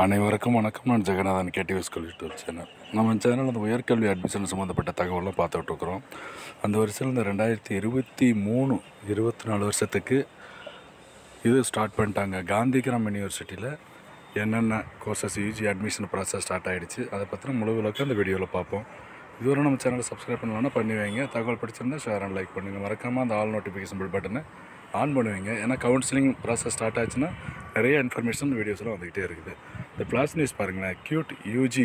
அனைவருக்கும் வணக்கம். நான் Jeganathan, KTV school YouTube channel. நம்ம சேனல் அந்த உயர்கல்வி அட்மிஷன் சம்மந்தப்பட்ட தகவலாம் பார்த்துட்ருக்குறோம். அந்த வருஷத்தில் இந்த 2023-24 வருஷத்துக்கு இது ஸ்டார்ட் பண்ணிட்டாங்க. காந்திகிராம் யூனிவர்சிட்டியில் என்னென்ன courses UG admission process start ஆகிடுச்சு, அதை பற்றின முழு விளக்கம் அந்த வீடியோவில் பார்ப்போம். இதுவரை நம்ம சேனலை சப்ஸ்கிரைப் பண்ணலாம்னா பண்ணி வைங்க. தகவல் பிடிச்சிருந்தால் ஷேர் அண்ட் லைக் பண்ணுங்கள். மறக்காமல் அந்த ஆல் நோட்டிஃபிகேஷன் பில் பட்டனை ஆன் பண்ணுவீங்க. ஏன்னா கவுன்சிலிங் ப்ராசஸ் ஸ்டார்ட் ஆச்சுன்னா நிறைய இன்ஃபர்மேஷன் வீடியோஸ்லாம் வந்துக்கிட்டே இருக்குது. இந்த ப்ளாஸ் நியூஸ் பாருங்களேன். CUET UG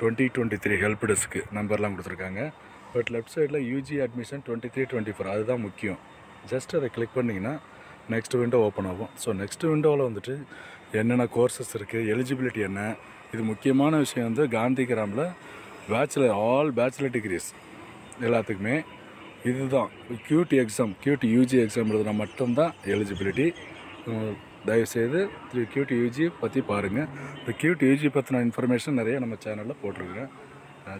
2023 ஹெல்ப் டெஸ்க்கு நம்பர்லாம் கொடுத்துருக்காங்க. பட் லெஃப்ட் சைடில் UG அட்மிஷன் 23-24 அதுதான் முக்கியம். ஜஸ்ட் அதை கிளிக் பண்ணிங்கன்னா நெக்ஸ்ட் விண்டோ ஓப்பன் ஆகும். ஸோ நெக்ஸ்ட் விண்டோவில் வந்துட்டு என்னென்ன கோர்சஸ் இருக்குது, எலிஜிபிலிட்டி என்ன, இது முக்கியமான விஷயம். வந்து காந்திகிராமில் ஆல் பேச்சுலர் டிகிரிஸ் எல்லாத்துக்குமே இதுதான் CUET exam, CUET UG exam எழுதுனா மட்டும்தான் எலிஜிபிலிட்டி. தயவுசெய்து CUET UG பற்றி பாருங்கள். இந்த CUET UG பற்றின இன்ஃபர்மேஷன் நிறைய நம்ம சேனலில் போட்டிருக்கேன்.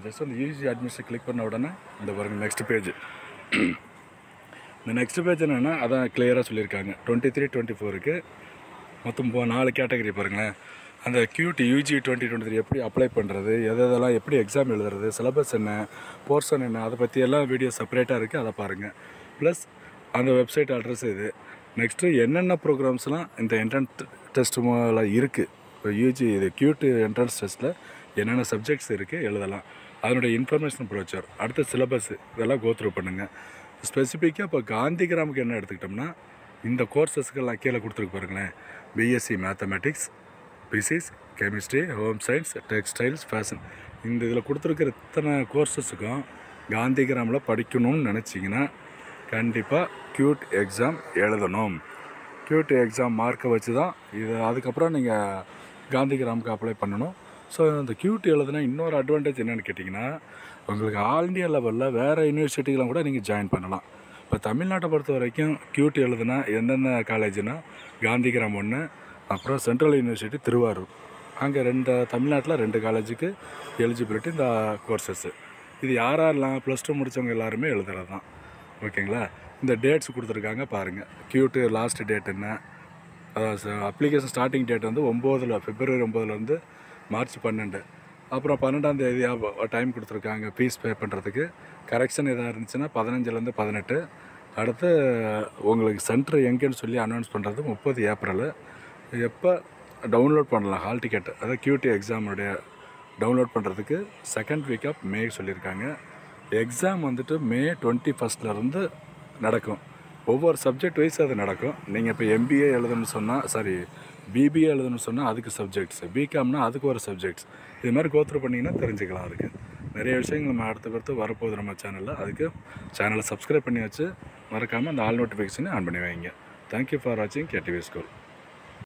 ஜஸ்ட் அந்த UG அட்மிஷன் கிளிக் பண்ண உடனே இந்த பாருங்கள் நெக்ஸ்ட் பேஜ். இந்த நெக்ஸ்ட் பேஜ் என்னென்னா அதான் கிளியராக சொல்லியிருக்காங்க. 23-24க்கு மொத்தம் 4 கேட்டகரி பாருங்களேன். அந்த CUET UG 2023 எப்படி அப்ளை பண்ணுறது, எதெல்லாம் எப்படி எக்ஸாம் எழுதுறது, சிலபஸ் என்ன, போர்ஷன் என்ன, அதை பற்றி எல்லாம் வீடியோ செப்பரேட்டாக இருக்குது, அதை பாருங்கள். ப்ளஸ் அந்த வெப்சைட் அட்ரஸ் இது. நெக்ஸ்ட்டு என்னென்ன ப்ரோக்ராம்ஸ்லாம் இந்த என்ட்ரன்ஸ் டெஸ்ட் மூலம் இருக்குது. இப்போ UG இது CUET என்ட்ரன்ஸ் டெஸ்ட்டில் என்னென்ன சப்ஜெக்ட்ஸ் இருக்குது, எழுதலாம், அதனுடைய இன்ஃபர்மேஷன் ப்ரோச்சர், அடுத்த சிலபஸ், இதெல்லாம் கோத்ரூ பண்ணுங்கள். ஸ்பெசிஃபிக்காக இப்போ காந்திகிராமுக்கு என்ன எடுத்துக்கிட்டோம்னா இந்த கோர்சஸ்க்கெல்லாம் கீழே கொடுத்துருக்கு பாருங்களேன். BSc mathematics, physics, chemistry, home science, textiles, fashion, இந்த இதில் கொடுத்துருக்கிற இத்தனை கோர்சஸுக்கும் காந்திகிராமில் படிக்கணும்னு நினச்சிங்கன்னா கண்டிப்பாக CUET எக்ஸாம் எழுதணும். CUET எக்ஸாம் மார்க்கை வச்சு தான் இது. அதுக்கப்புறம் நீங்கள் காந்திகிராமுக்கு அப்ளை பண்ணணும். ஸோ இந்த CUET எழுதுனா இன்னொரு அட்வான்டேஜ் என்னென்னு கேட்டிங்கன்னா உங்களுக்கு ஆல் இண்டியா லெவலில் வேறு யூனிவர்சிட்டிகளாம் கூட நீங்கள் ஜாயின் பண்ணலாம். இப்போ தமிழ்நாட்டை பொறுத்த வரைக்கும் CUET எழுதுனா எந்தெந்த காலேஜுனால் காந்திகிராம் ஒன்று, அப்புறம் சென்ட்ரல் யூனிவர்சிட்டி திருவாரூர், அங்கே தமிழ்நாட்டில் ரெண்டு காலேஜுக்கு எலிஜிபிலிட்டி இந்த கோர்சஸ்ஸு. இது யாரெல்லாம் ப்ளஸ் 2 முடித்தவங்க எல்லாருமே எழுதுறது தான். ஓகேங்களா? இந்த டேட்ஸ் கொடுத்துருக்காங்க பாருங்கள். CUET லாஸ்ட் டேட் என்ன, அப்ளிகேஷன் ஸ்டார்டிங் டேட் வந்து ஃபிப்ரவரி 9 மார்ச் 12, அப்புறம் 12 டைம் கொடுத்துருக்காங்க ஃபீஸ் பே பண்ணுறதுக்கு. கரெக்ஷன் எதாக இருந்துச்சுன்னா 15லேருந்து 18. அடுத்து உங்களுக்கு சென்ட்ரு எங்கேன்னு சொல்லி அனௌன்ஸ் பண்ணுறது 30 ஏப்ரல். எப்போ டவுன்லோட் பண்ணலாம் ஹால் டிக்கெட், அதாவது CUET எக்ஸாமுடைய டவுன்லோட் பண்ணுறதுக்கு செகண்ட் வீக் ஆஃப் மே சொல்லியிருக்காங்க. எக்ஸாம் வந்துட்டு மே 21 நடக்கும். ஒவ்வொரு சப்ஜெக்ட் வைஸ் அது நடக்கும். நீங்கள் இப்போ MBA எழுதணும்னு சொன்னால், BBA எழுதணும்னு சொன்னால் அதுக்கு சப்ஜெக்ட்ஸ், BCOMனால் அதுக்கு ஒரு சப்ஜெக்ட்ஸ், இது மாதிரி கோத்ரூ பண்ணிங்கன்னா தெரிஞ்சுக்கலாம். அதுக்கு நிறைய விஷயங்கள் நம்ம அடுத்து வரப்போகுது நம்ம சேனலில். அதுக்கு சேனலை சப்ஸ்கிரைப் பண்ணி வச்சு மறக்காமல் அந்த ஆல் நோட்டிஃபிகேஷனை ஆன் பண்ணி வைங்க. தேங்க்யூ ஃபார் வாட்சிங் KTV School.